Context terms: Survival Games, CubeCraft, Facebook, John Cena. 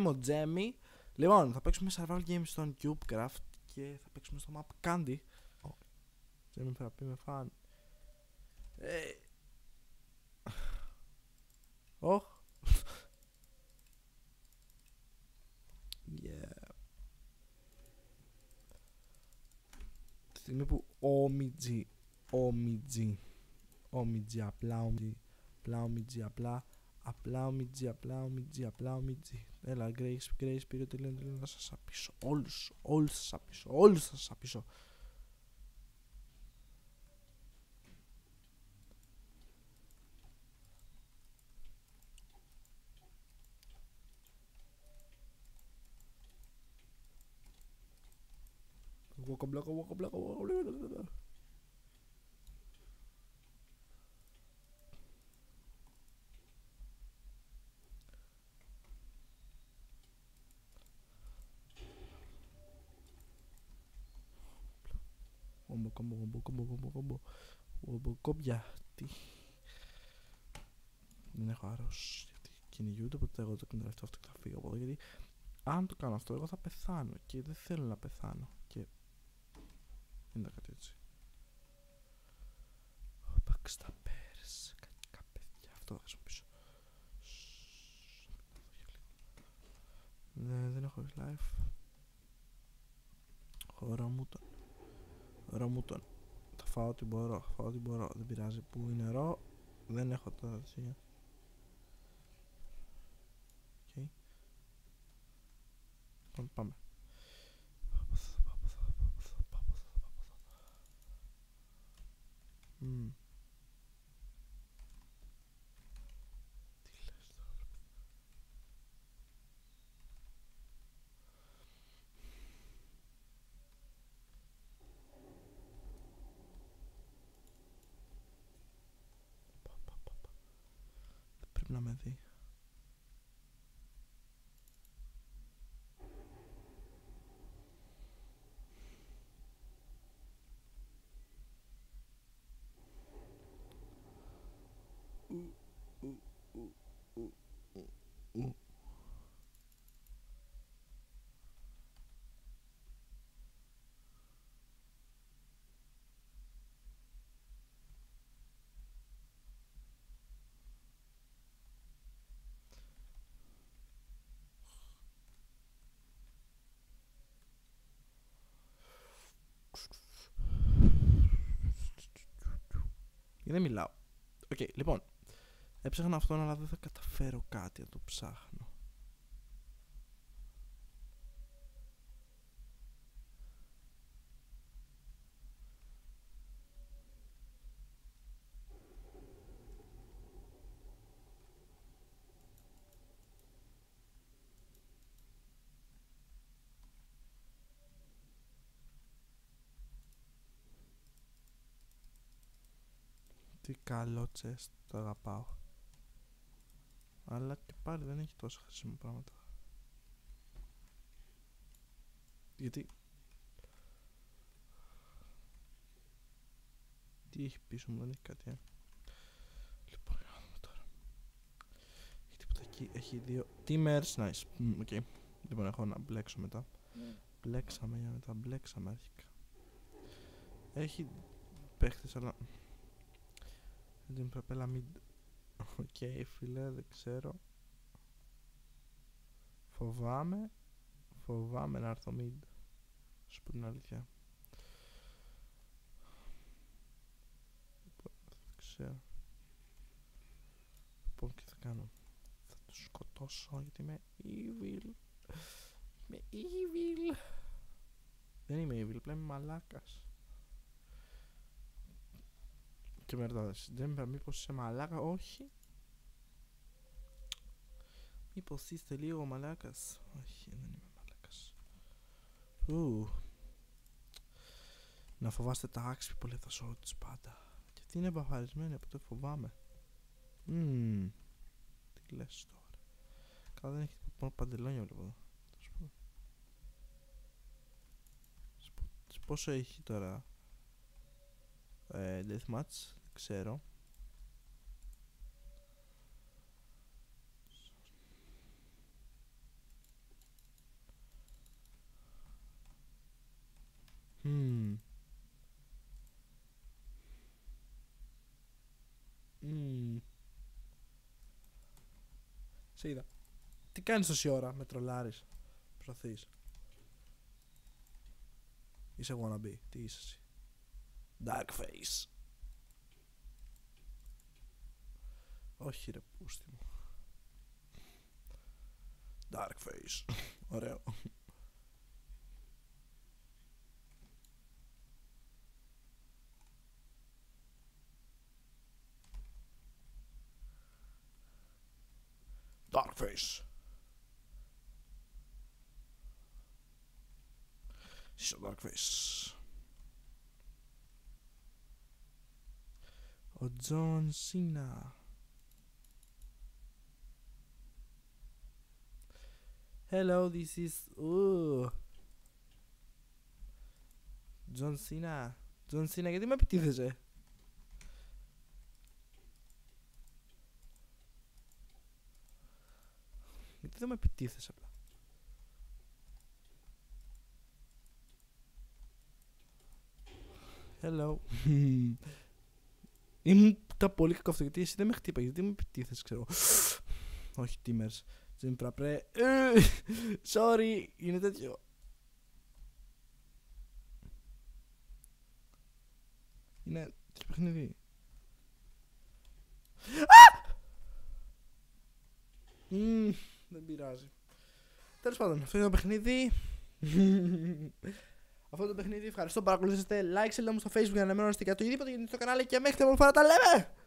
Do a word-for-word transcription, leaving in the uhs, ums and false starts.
Demo Jammy. Λοιπόν, θα παίξουμε survival games στον CubeCraft και θα παίξουμε στο map Candy. Jammy θα πει με φαν. Ωχ. Yeah. Τη στιγμή που όμιτζι, όμιτζι, όμιτζι, απλά όμιτζι, απλά όμιτζι, απλά, απλά όμιτζι, απλά όμιτζι, απλά όμιτζι. Έλα, Grace, Grace, πήρε το τελείον, τελείον, να σας απίσω, όλους, όλους σας απίσω, όλους σας απίσω. Κομπλάκο, κομπλάκο, κομπλάκο. Κομπο, κομπο, κομπο, κομπο, κομπο, κομπο. Κομπο, κομπιά. Τι. Δεν έχω άρρωση. Γιατί κυνηγούνται, οπότε εγώ το εκμεταλλευτώ αυτό και θα φύγω από εδώ. Γιατί αν το κάνω αυτό, εγώ θα πεθάνω και δεν θέλω να πεθάνω. Και δεν ήταν κάτι έτσι. Παξ τα πέρασε. Κακά παιδιά. Αυτό θα χρησιμοποιήσω. Δεν έχω life. Ρωμούτον. Ρωμούτον. Θα φάω ό,τι μπορώ. Φάω ό,τι μπορώ. Δεν πειράζει που είναι νερό. Δεν έχω τώρα τέτοια. Πάμε. Τι λες τώρα. Δεν πρέπει να με δει. Δεν μιλάω. Οκ, okay, λοιπόν. Έψαχνα αυτόν, αλλά δεν θα καταφέρω κάτι να το ψάχνω. Τι καλό τσέστ, το αγαπάω. Αλλά και πάλι δεν έχει τόσο χρήσιμα πράγματα. Γιατί... Τι έχει πίσω μου, δεν έχει κάτι. Ε? Λοιπόν, για να δούμε τώρα. Έχει τίποτα εκεί, έχει δύο... Timers, nice. Οκ. Okay. Λοιπόν, έχω να μπλέξω μετά. Mm. Μπλέξαμε για μετά, μπλέξαμε αρχικά. Έχει παίχτες, αλλά... Την προπέλα μην... Οκ, φίλε, δεν ξέρω. Φοβάμαι. Φοβάμαι να έρθω μην. Σου πω την αλήθεια. Δεν ξέρω. Λοιπόν, και θα κάνω. Θα τους σκοτώσω γιατί είμαι evil. Είμαι evil. Δεν είμαι evil, πλέον είμαι μαλάκας. Και με ρωτάδες, δεν είπα μήπως είσαι μαλάκα, όχι. Μήπως είστε λίγο μαλάκας, όχι, δεν είμαι μαλάκας. Ου. Να φοβάστε τα άξιπη πολύ θα σώω τις πάντα. Γιατί είναι μπαφαρισμένοι, από το φοβάμαι. Μμμμ. Τι λες τώρα. Καλά δεν έχει μόνο παντελόνια βλέπω εδώ. Πόσο έχει τώρα. Ε, deathmatch, ξέρω. Σε είδα. Τι κάνεις τόση ώρα, με τρολάρεις? Προσπαθείς. Είσαι wannabe, τι είσαι εσύ? Darkface. Όχι ρε πούστη μου. Darkface. Ωραίο. Darkface. Είσαι ο Darkface. Ο John Cena. Hello, this is... Ooh. John Cena. John Cena, γιατί με επιτίθεσαι? Γιατί δεν με επιτίθεσαι απλά? Hello. Ήμουν τα πολύ κακό αυτό, γιατί εσύ δεν με χτύπαγες, γιατί με επιτίθεσαι, ξέρω. Όχι, Timers. Jim Prapre. Sorry, είναι τέτοιο. Είναι τέτοιο παιχνίδι. Δεν πειράζει. Τέλος πάντων, αυτό είναι το παιχνίδι. Αυτό το παιχνίδι, ευχαριστώ που παρακολουθήσατε. Like, σελίδα μου στο Facebook για να μένω αναστικά το οτιδήποτε, γιατί στο κανάλι και μέχρι να μου φάρα τα λέμε!